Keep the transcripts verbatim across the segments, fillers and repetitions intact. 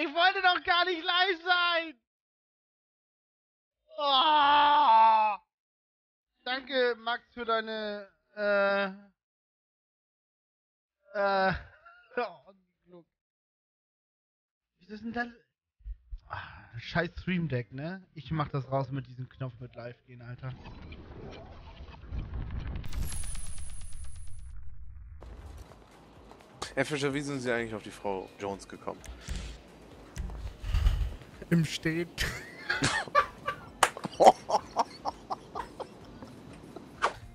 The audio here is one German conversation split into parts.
Ich wollte doch gar nicht live sein. Oh. Danke, Max, für deine... Äh... Äh... Oh, Glück. Wieso ist denn das... Ach, scheiß Stream Deck, ne? Ich mach das raus mit diesem Knopf mit live gehen, Alter. Herr Fischer, wie sind Sie eigentlich auf die Frau Jones gekommen? Im Stehen.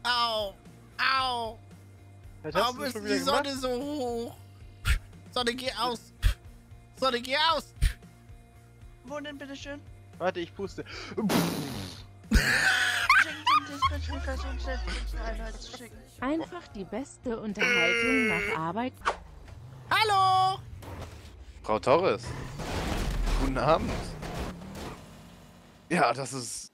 Au! Au! Warum ist die Sonne so hoch? Sonne, geh aus! Sonne, geh aus! Wo denn, bitteschön? Warte, ich puste. Einfach die beste Unterhaltung nach Arbeit. Hallo! Frau Torres. Guten Abend. Ja, das ist...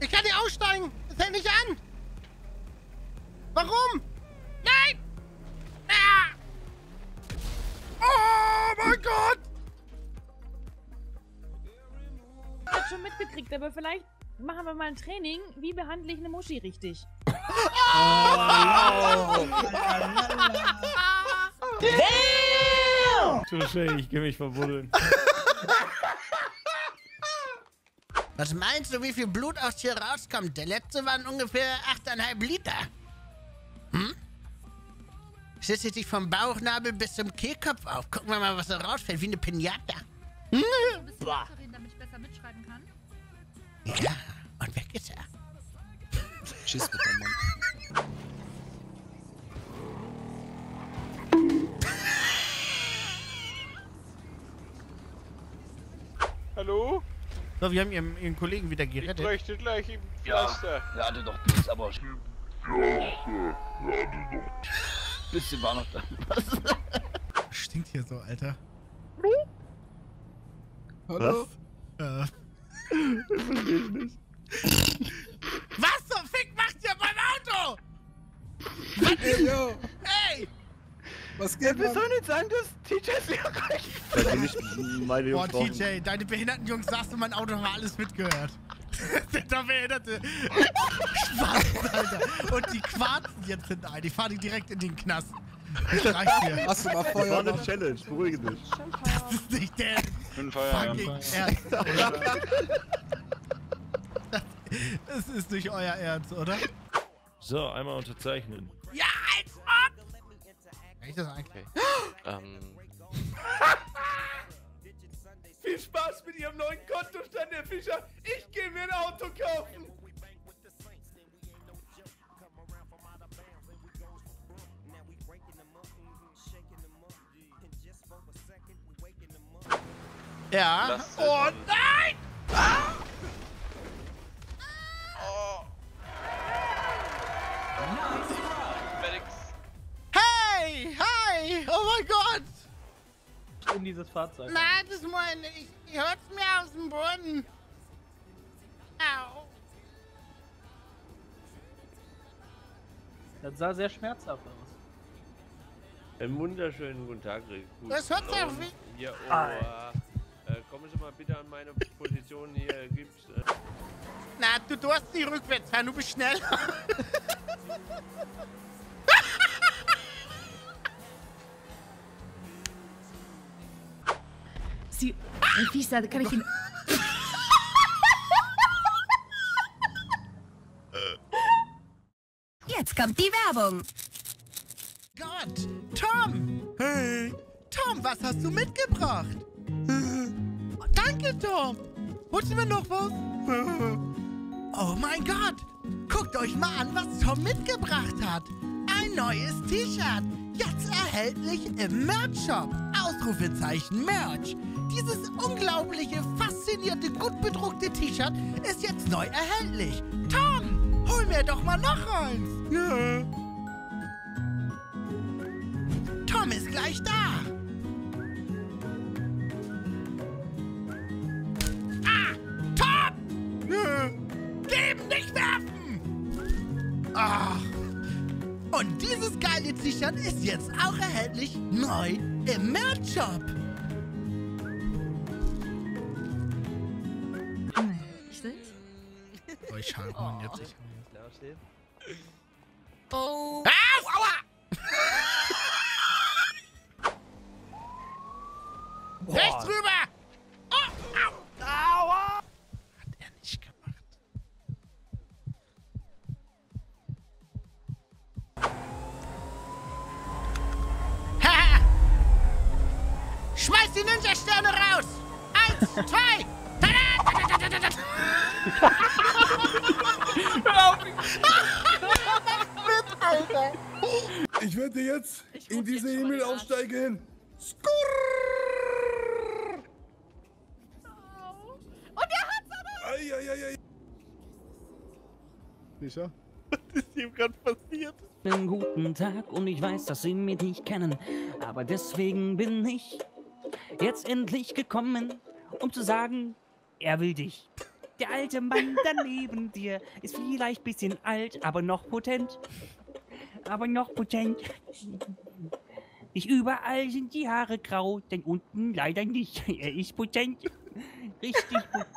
Ich kann nicht aussteigen! Es hält nicht an! Warum? Nein! Ah! Oh mein Gott! Ich hab's schon mitgekriegt, aber vielleicht machen wir mal ein Training. Wie behandle ich eine Muschi richtig? Oh, wow. Touché, ich geh mich verbuddeln. Was meinst du, wie viel Blut aus hier rauskommt? Der letzte waren ungefähr acht Komma fünf Liter. Hm? Schütze dich vom Bauchnabel bis zum Kehlkopf auf. Gucken wir mal, was da rausfällt, wie eine Pinata. Hm? Du musst besser reden, damit ich besser mitschreiben kann. Ja, und weg ist er. Tschüss mit dem Mann. Hallo? So, wir haben ihren, ihren Kollegen wieder gerettet. Ich möchte gleich im Pflaster. Ja, der hatte doch Biss, aber... Pflaster, der hatte doch... Bisschen war noch da. Was? Stinkt hier so, Alter. Hallo? Was? Äh... Das verstehe ich nicht. Was zum Fick macht ihr beim Auto? Was? Ey, yo. Ey! Was geht, Mann? Wir sollen jetzt sagen, dass T J ist lehrreich. Boah, T J, deine behinderten Jungs saßen in meinem Auto und haben alles mitgehört. Der behinderte Schwarzen, Alter. Und die Quarzen jetzt sind ein. Ich fahre die direkt in den Knast. Das reicht hier. Hast du mal Feuer? Das war eine Challenge, beruhige dich. Das ist nicht der fucking Ernst, oder? Das, das ist nicht euer Ernst, oder? So, einmal unterzeichnen. Ja, als ob! Ich das eigentlich? Okay. ähm. Viel Spaß mit Ihrem neuen Kontostand, Herr Fischer. Ich gehe mir ein Auto kaufen. Ja. Oh nein! Ah! Oh. Oh mein Gott! Um dieses Fahrzeug. Nein, das mein. Ich, ich hör's mir aus dem Boden. Au. Das sah sehr schmerzhaft aus. Einen wunderschönen guten Tag, Rick. Das hört sich auf wie. Ja, oh. Äh, kommen Sie mal bitte an meine Position hier. Gibt's. Äh Na, du darfst nicht rückwärts fahren, du bist schneller. Sie. Ein Fieser, da kann ich ihn. Jetzt kommt die Werbung. Gott, Tom! Hey. Tom, was hast du mitgebracht? Oh, danke, Tom! Holst du mir noch was? Oh mein Gott! Guckt euch mal an, was Tom mitgebracht hat! Ein neues T-Shirt! Jetzt erhältlich im Merch-Shop! Ausrufezeichen Merch! Dieses unglaubliche, faszinierte, gut bedruckte T-Shirt ist jetzt neu erhältlich. Tom, hol mir doch mal noch eins. Ja. Tom ist gleich da. Ah, Tom! Ja. Ach. Und dieses geile T-Shirt ist jetzt auch erhältlich neu im Merch-Shop. Ich seh's. Oh, ich halte oh. jetzt. Ich glaube, steht. Oh. Ah, aua! Boah. Rechts rüber! Oh, au. Aua! Hat er nicht gemacht. Haha! Schmeiß die Ninja-Sterne raus! Eins, zwei! Ich werde jetzt ich in diese jetzt Himmel aufsteigen. Skurr! Oh. Und er hat's aber! Ei, ei, ei, ei. Sicher? Was ist ihm gerade passiert? Einen guten Tag und ich weiß, dass Sie mich nicht kennen. Aber deswegen bin ich jetzt endlich gekommen, um zu sagen, er will dich. Der alte Mann daneben dir ist vielleicht ein bisschen alt, aber noch potent. Aber noch potent. Nicht überall sind die Haare grau, denn unten leider nicht. Er ist potent. Richtig potent.